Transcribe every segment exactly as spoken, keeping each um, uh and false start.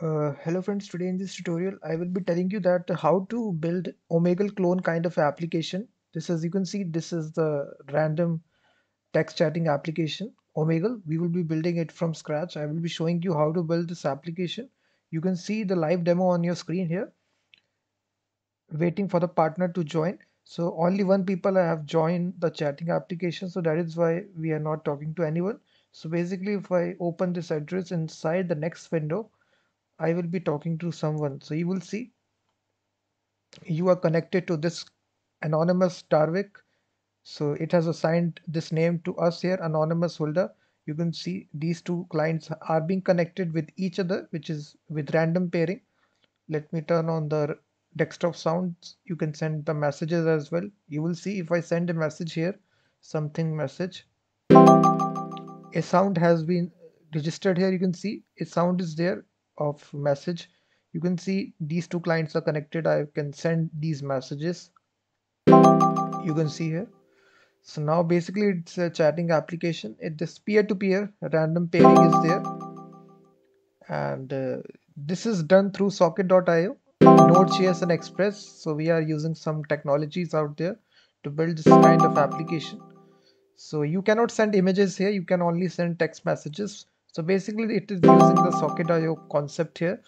Uh, hello friends, today in this tutorial I will be telling you that how to build Omegle clone kind of application. This is, you can see, this is the random text chatting application Omegle. We will be building it from scratch. I will be showing you how to build this application. You can see the live demo on your screen here, waiting for the partner to join. So only one people have joined the chatting application, so that is why we are not talking to anyone. So basically, if I open this address inside the next window, I will be talking to someone. So you will see you are connected to this anonymous Darvik. So it has assigned this name to us here, anonymous Hulda. You can see these two clients are being connected with each other, which is with random pairing. Let me turn on the desktop sounds. You can send the messages as well. You will see if I send a message here, something message, a sound has been registered here. You can see a sound is there of message. You can see these two clients are connected. I can send these messages. You can see here. So now basically it's a chatting application. It this peer-to-peer random pairing is there, and uh, this is done through Socket dot i o, Node.js and Express. So we are using some technologies out there to build this kind of application. So you cannot send images here. You can only send text messages. So basically it is using the Socket dot i o concept here.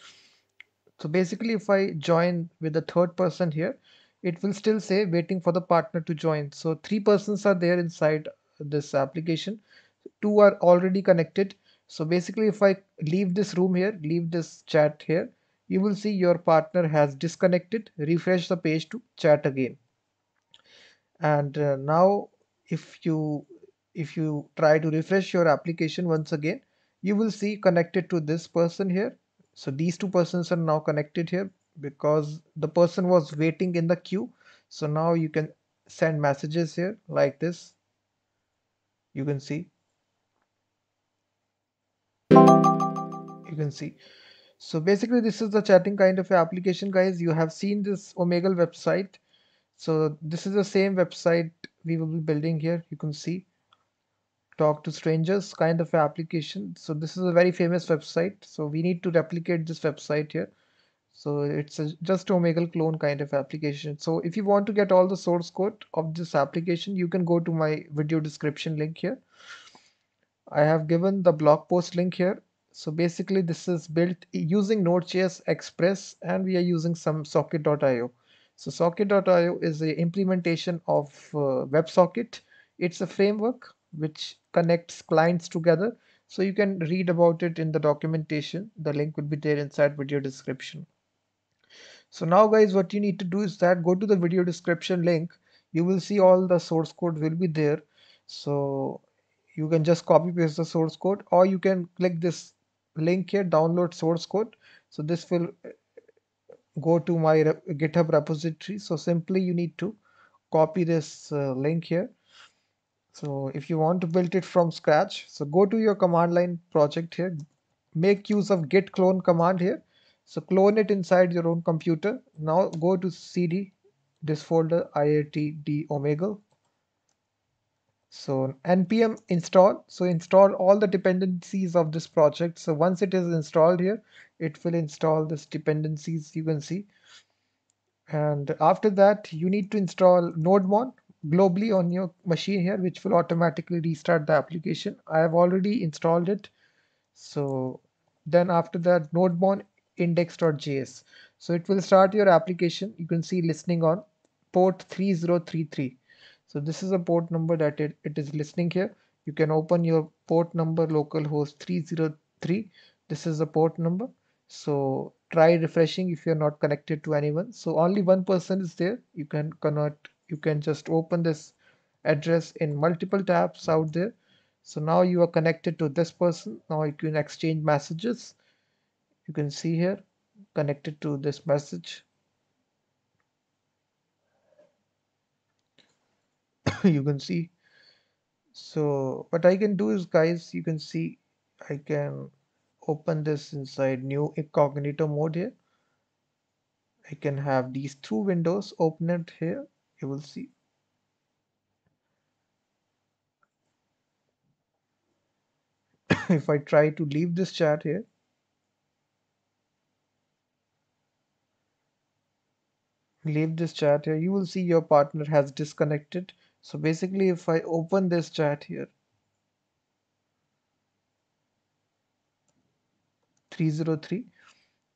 So basically if I join with the third person here, it will still say waiting for the partner to join. So three persons are there inside this application. Two are already connected. So basically if I leave this room here, leave this chat here, you will see your partner has disconnected. Refresh the page to chat again. And uh, now if you, if you try to refresh your application once again, you will see connected to this person here. So these two persons are now connected here because the person was waiting in the queue. So now you can send messages here like this. You can see. You can see. So basically this is the chatting kind of application, guys. You have seen this Omegle website. So this is the same website we will be building here. You can see. Talk to strangers kind of application. So this is a very famous website, so we need to replicate this website here. So it's a just Omegle clone kind of application. So if you want to get all the source code of this application, you can go to my video description link here. I have given the blog post link here. So basically this is built using Node.js, Express, and we are using some Socket dot i o. So Socket dot i o is the implementation of uh, WebSocket. It's a framework which connects clients together. So you can read about it in the documentation. The link will be there inside video description. So now guys, what you need to do is that go to the video description link. You will see all the source code will be there. So you can just copy paste the source code, or you can click this link here, download source code. So this will go to my GitHub repository. So simply you need to copy this uh, link here. So if you want to build it from scratch, so go to your command line project here, make use of git clone command here. So clone it inside your own computer. Now go to cd, this folder, irtd Omegle. So npm install, so install all the dependencies of this project. So once it is installed here, it will install this dependencies, you can see. And after that, you need to install nodemon globally on your machine here, which will automatically restart the application. I have already installed it. So then after that, nodemon index.js. So it will start your application. You can see listening on port three zero three three. So this is a port number that it, it is listening here. You can open your port number localhost three zero three. This is the port number. So try refreshing if you're not connected to anyone. So only one person is there. You can connect. You can just open this address in multiple tabs out there. So now you are connected to this person. Now you can exchange messages. You can see here, connected to this message. You can see. So what I can do is, guys, you can see I can open this inside new incognito mode here. I can have these two windows open it here. You will see. If I try to leave this chat here, leave this chat here, you will see your partner has disconnected. So basically, if I open this chat here, three zero three,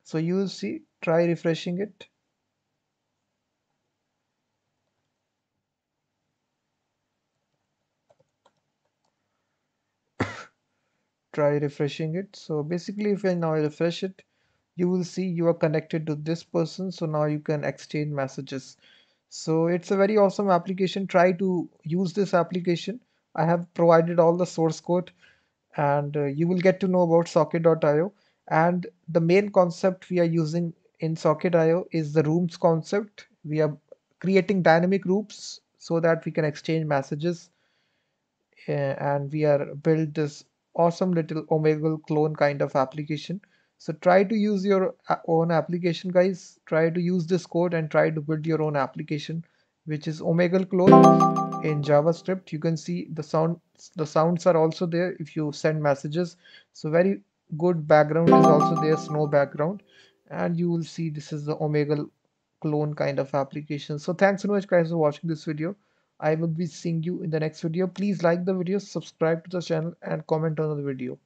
so you will see, try refreshing it. Try refreshing it. So basically, if I now refresh it, you will see you are connected to this person. So now you can exchange messages. So it's a very awesome application. Try to use this application. I have provided all the source code, and uh, you will get to know about Socket dot i o. And the main concept we are using in Socket dot i o is the rooms concept. We are creating dynamic groups so that we can exchange messages, uh, and we are build this awesome little Omegle clone kind of application. So try to use your own application, guys. Try to use this code and try to build your own application, which is Omegle clone in JavaScript. You can see the sound, the sounds are also there if you send messages. So very good background is also there, snow background, and you will see this is the Omegle clone kind of application. So thanks so much, guys, for watching this video. I will be seeing you in the next video. Please like the video, subscribe to the channel, and comment on the video.